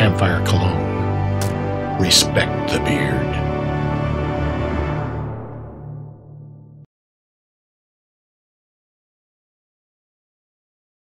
Campfire Cologne. Respect the beard.